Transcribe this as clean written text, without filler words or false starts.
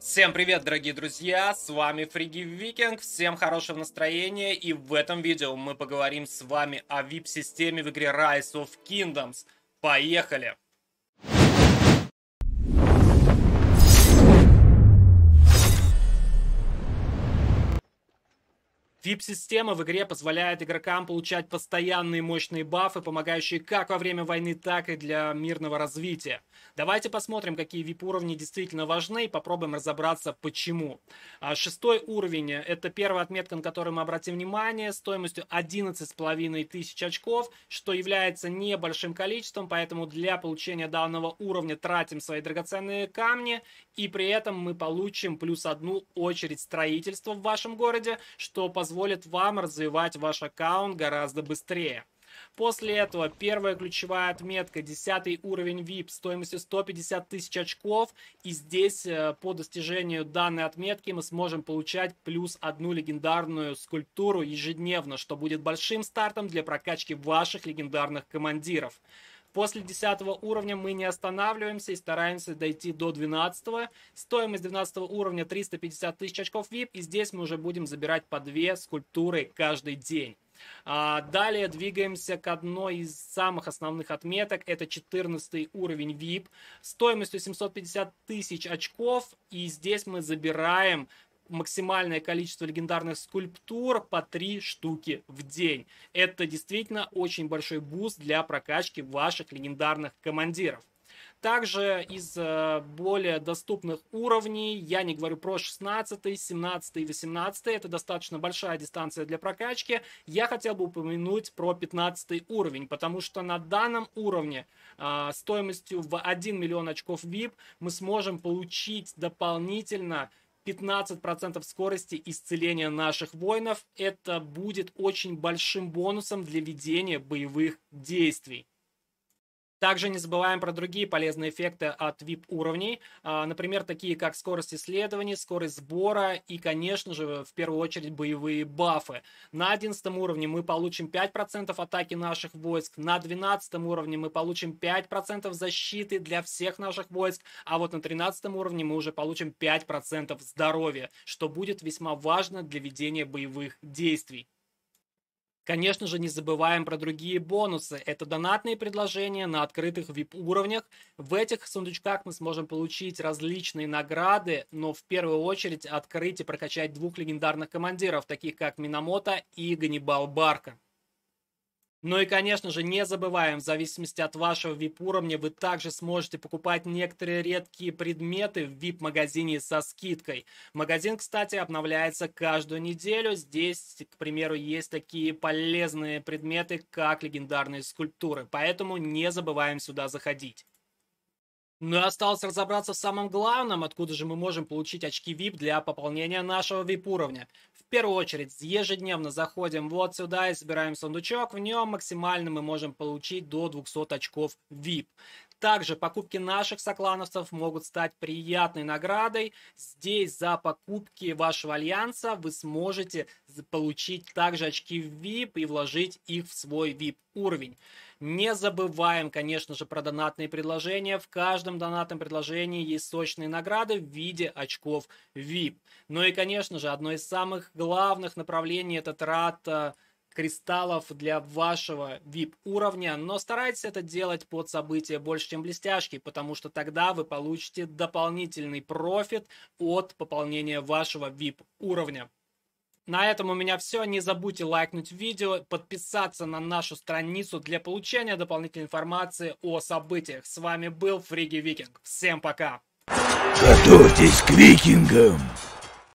Всем привет, дорогие друзья, с вами Фриги Викинг, всем хорошего настроения, и в этом видео мы поговорим с вами о VIP-системе в игре Rise of Kingdoms. Поехали! VIP-система в игре позволяет игрокам получать постоянные мощные бафы, помогающие как во время войны, так и для мирного развития. Давайте посмотрим, какие VIP-уровни действительно важны, и попробуем разобраться, почему. 6-й уровень — это первая отметка, на которую мы обратим внимание, стоимостью 11 500 очков, что является небольшим количеством, поэтому для получения данного уровня тратим свои драгоценные камни, и при этом мы получим плюс одну очередь строительства в вашем городе, что позволит вам развивать ваш аккаунт гораздо быстрее. После этого первая ключевая отметка — 10 уровень VIP стоимостью 150 000 очков, и здесь по достижению данной отметки мы сможем получать плюс одну легендарную скульптуру ежедневно, что будет большим стартом для прокачки ваших легендарных командиров. После 10 уровня мы не останавливаемся и стараемся дойти до 12-го. Стоимость 12 уровня — 350 000 очков VIP, и здесь мы уже будем забирать по 2 скульптуры каждый день. Далее двигаемся к одной из самых основных отметок, это 14 уровень VIP, стоимостью 750 000 очков, и здесь мы забираем максимальное количество легендарных скульптур по 3 штуки в день. Это действительно очень большой буст для прокачки ваших легендарных командиров. Также из более доступных уровней, я не говорю про 16, 17 и 18, это достаточно большая дистанция для прокачки, я хотел бы упомянуть про 15 уровень, потому что на данном уровне стоимостью в 1 миллион очков VIP мы сможем получить дополнительно 15% скорости исцеления наших воинов. Это будет очень большим бонусом для ведения боевых действий. Также не забываем про другие полезные эффекты от VIP-уровней, например, такие как скорость исследований, скорость сбора и, конечно же, в первую очередь, боевые бафы. На 11 уровне мы получим 5% атаки наших войск, на 12 уровне мы получим 5% защиты для всех наших войск, а вот на 13 уровне мы уже получим 5% здоровья, что будет весьма важно для ведения боевых действий. Конечно же, не забываем про другие бонусы. Это донатные предложения на открытых VIP-уровнях. В этих сундучках мы сможем получить различные награды, но в первую очередь открыть и прокачать 2 легендарных командиров, таких как Минамото и Ганнибал Барка. Ну и, конечно же, не забываем, в зависимости от вашего VIP-уровня, вы также сможете покупать некоторые редкие предметы в VIP-магазине со скидкой. Магазин, кстати, обновляется каждую неделю. Здесь, к примеру, есть такие полезные предметы, как легендарные скульптуры. Поэтому не забываем сюда заходить. Ну и осталось разобраться в самом главном, откуда же мы можем получить очки VIP для пополнения нашего VIP-уровня. В первую очередь, ежедневно заходим вот сюда и собираем сундучок. В нем максимально мы можем получить до 200 очков VIP. Также покупки наших соклановцев могут стать приятной наградой. Здесь за покупки вашего альянса вы сможете получить также очки VIP и вложить их в свой VIP-уровень. Не забываем, конечно же, про донатные предложения. В каждом донатном предложении есть сочные награды в виде очков VIP. Ну и, конечно же, одно из самых главных направлений — это трата кристаллов для вашего VIP-уровня, но старайтесь это делать под события больше, чем блестяшки, потому что тогда вы получите дополнительный профит от пополнения вашего VIP-уровня. На этом у меня все. Не забудьте лайкнуть видео, подписаться на нашу страницу для получения дополнительной информации о событиях. С вами был Фриги Викинг. Всем пока! Готовьтесь к викингам!